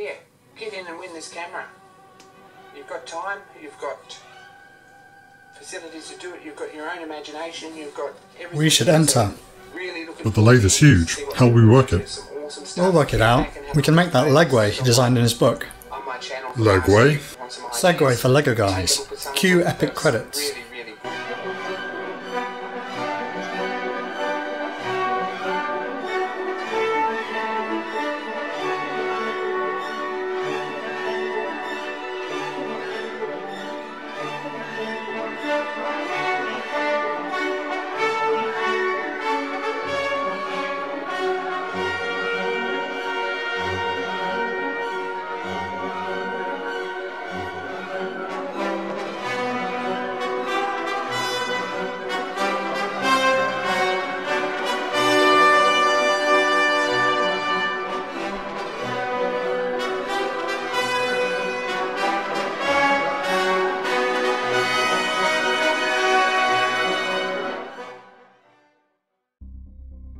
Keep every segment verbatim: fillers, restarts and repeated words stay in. Here, get in and win this camera. You've got time, you've got facilities to do it, you've got your own imagination, you've got everything. We should enter. Really but the lathe is huge. How will we work it? Awesome we'll work it out. We can make that legway he designed in his book. Legway? Segway for Lego guys. Cue epic credits.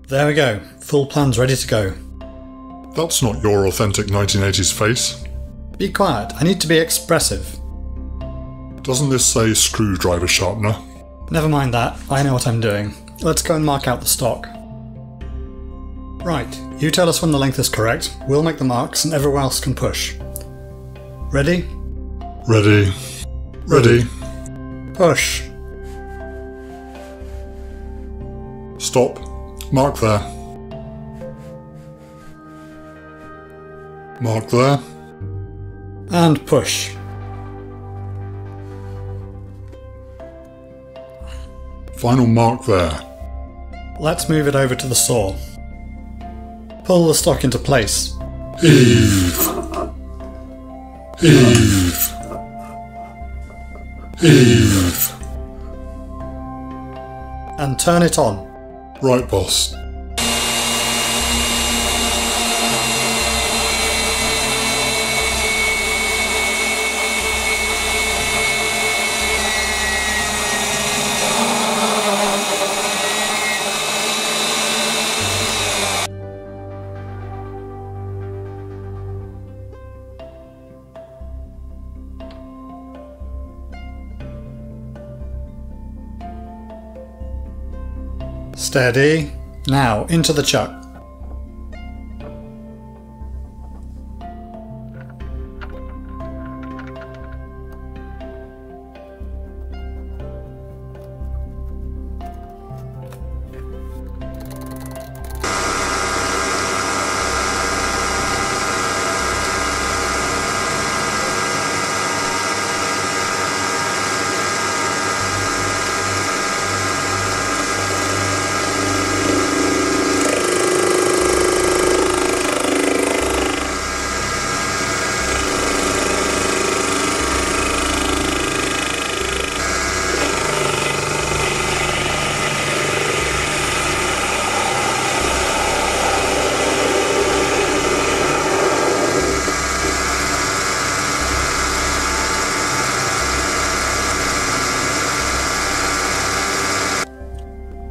There we go, full plans ready to go. That's not your authentic nineteen eighties face. Be quiet, I need to be expressive. Doesn't this say screwdriver sharpener? Never mind that, I know what I'm doing. Let's go and mark out the stock. Right, you tell us when the length is correct, we'll make the marks and everyone else can push. Ready? Ready. Ready. Push. Stop. Mark there. Mark there. And push. Final mark there. Let's move it over to the saw. Pull the stock into place. Heave. Heave. Heave. And turn it on. Right, boss. Steady. Now, into the chuck.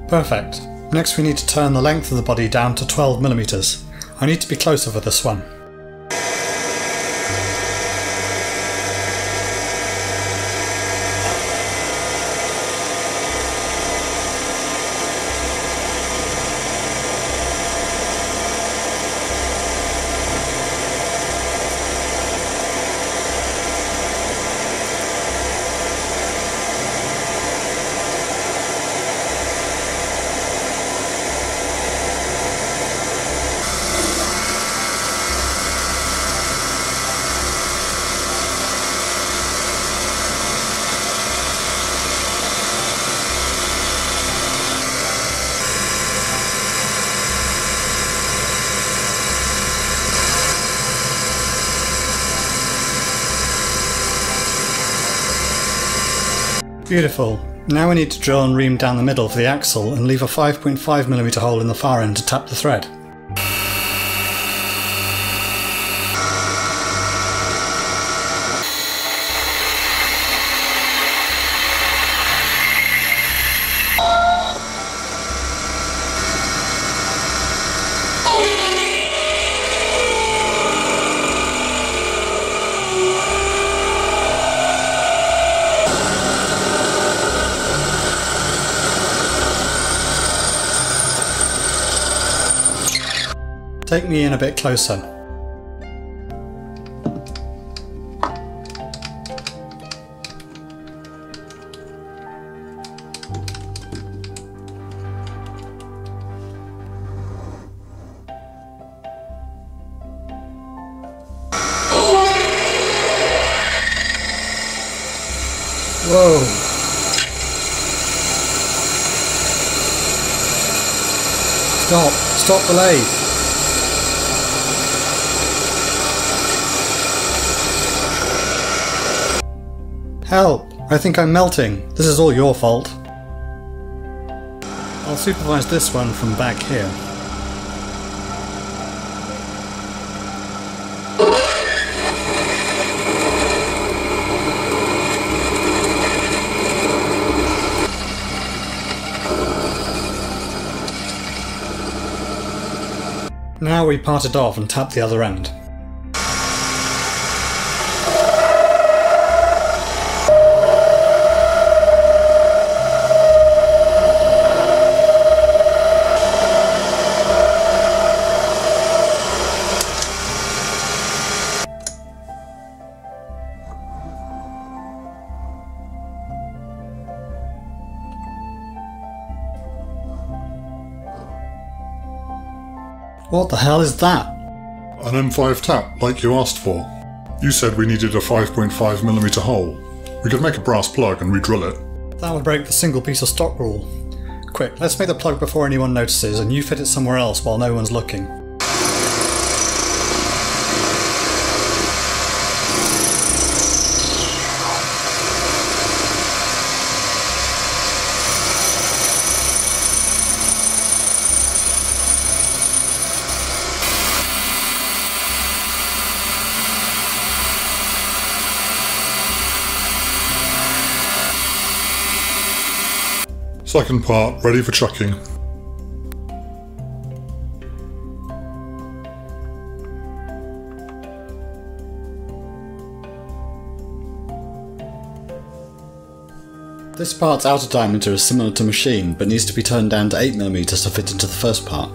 Perfect. Next we need to turn the length of the body down to twelve millimeters. I need to be closer for this one. Beautiful. Now we need to drill and ream down the middle for the axle and leave a five point five millimeter hole in the far end to tap the thread. Take me in a bit closer. Whoa. Stop, stop the lathe. Help, I think I'm melting. This is all your fault. I'll supervise this one from back here. Now we part it off and tap the other end. What the hell is that? An M five tap, like you asked for. You said we needed a five point five millimeter hole. We could make a brass plug and re-drill it. That would break the single piece of stock rule. Quick, let's make the plug before anyone notices and you fit it somewhere else while no one's looking. Second part, ready for chucking. This part's outer diameter is similar to machine, but needs to be turned down to eight millimeters to fit into the first part.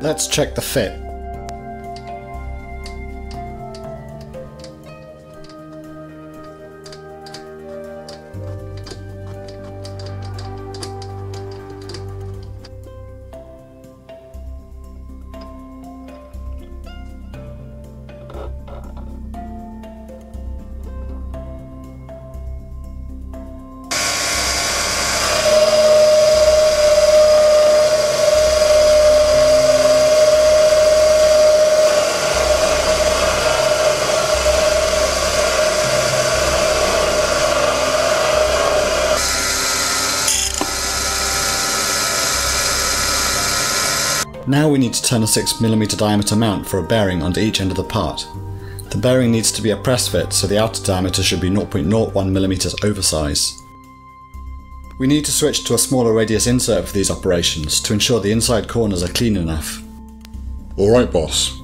Let's check the fit. Now we need to turn a six millimeter diameter mount for a bearing onto each end of the part. The bearing needs to be a press fit, so the outer diameter should be zero point zero one millimeters oversize. We need to switch to a smaller radius insert for these operations to ensure the inside corners are clean enough. Alright, boss.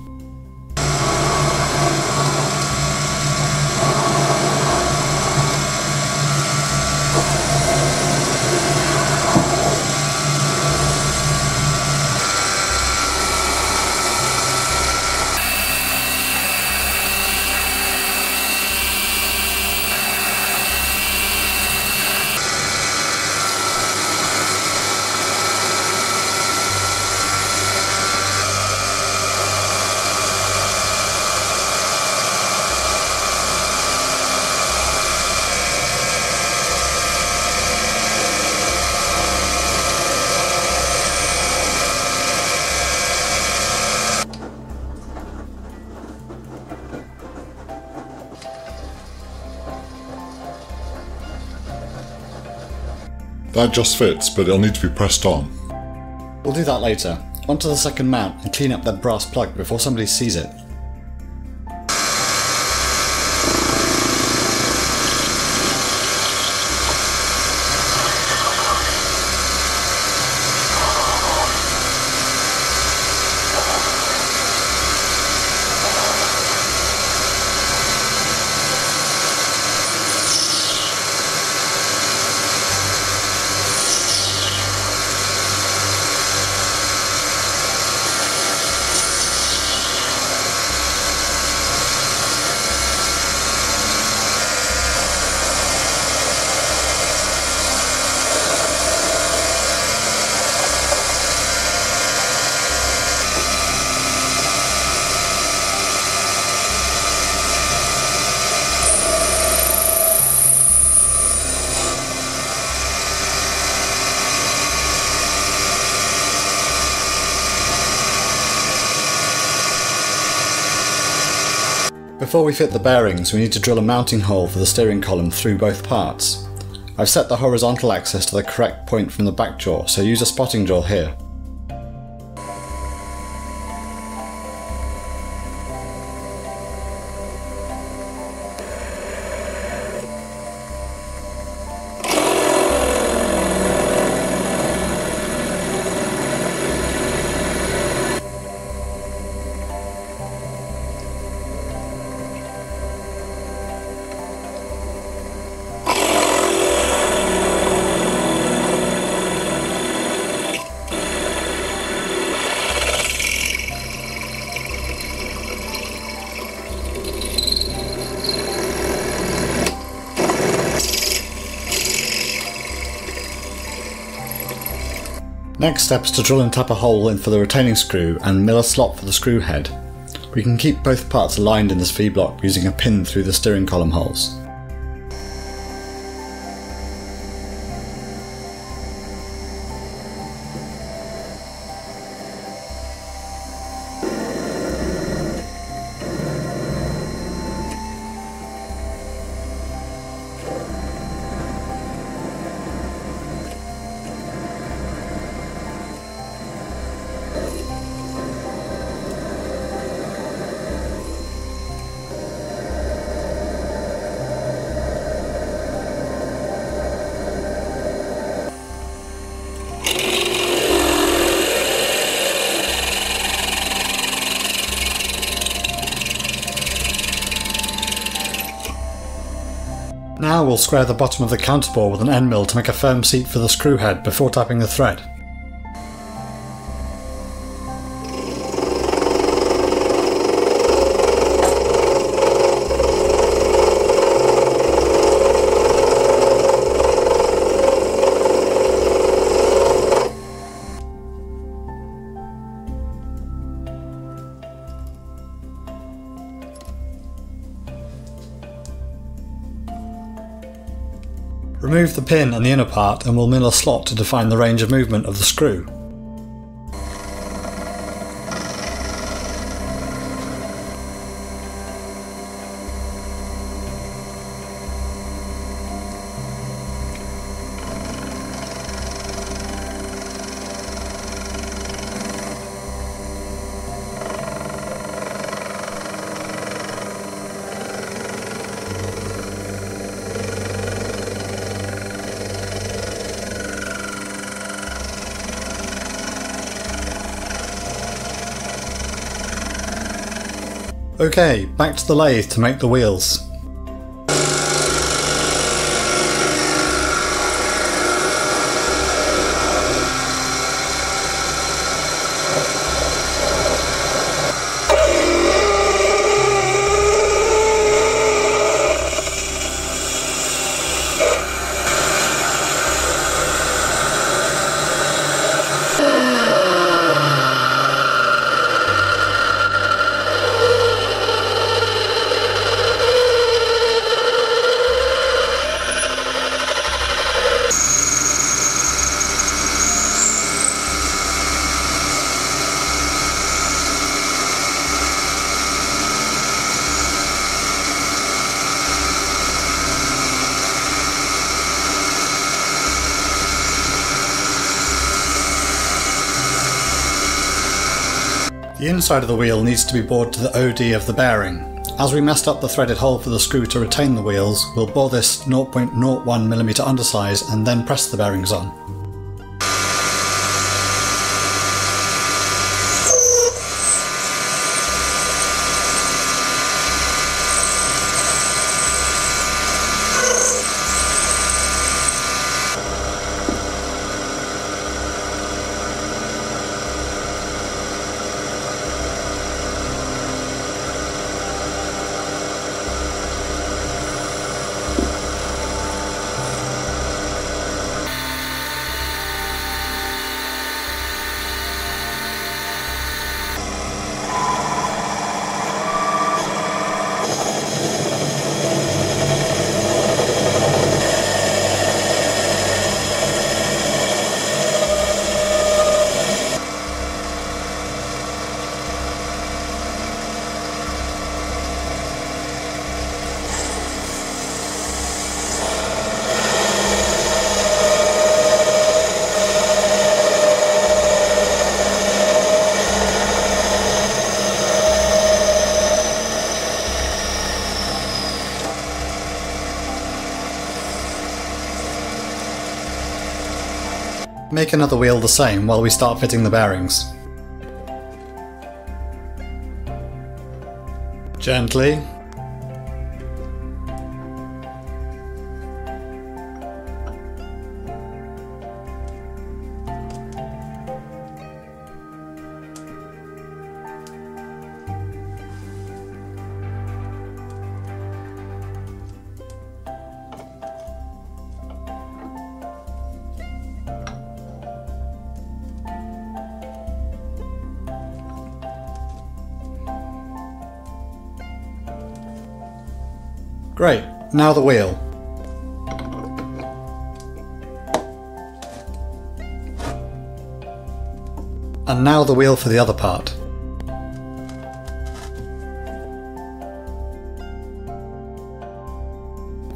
That just fits, but it'll need to be pressed on. We'll do that later. Onto the second mount and clean up that brass plug before somebody sees it. Before we fit the bearings, we need to drill a mounting hole for the steering column through both parts. I've set the horizontal axis to the correct point from the back jaw, so use a spotting drill here. Next step is to drill and tap a hole in for the retaining screw and mill a slot for the screw head. We can keep both parts aligned in this V-block using a pin through the steering column holes. Now we'll square the bottom of the counterbore with an end mill to make a firm seat for the screw head before tapping the thread. Remove the pin and the inner part and we'll mill a slot to define the range of movement of the screw. Okay, back to the lathe to make the wheels. The inside of the wheel needs to be bored to the O D of the bearing. As we messed up the threaded hole for the screw to retain the wheels, we'll bore this zero point zero one millimeter undersize and then press the bearings on. Make another wheel the same while we start fitting the bearings. Gently. Great, now the wheel. And now the wheel for the other part.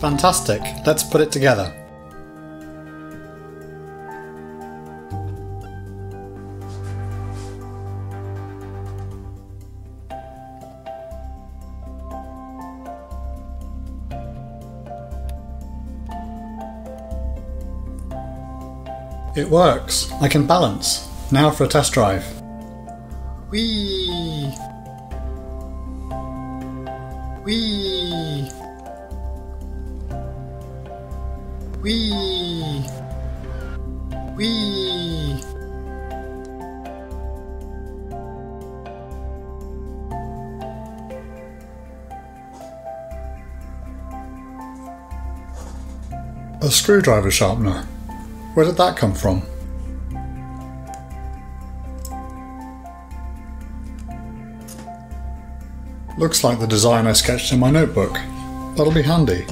Fantastic, let's put it together. It works! I can balance! Now for a test drive. Whee! Whee! Whee! Whee! A screwdriver sharpener. Where did that come from? Looks like the design I sketched in my notebook. That'll be handy.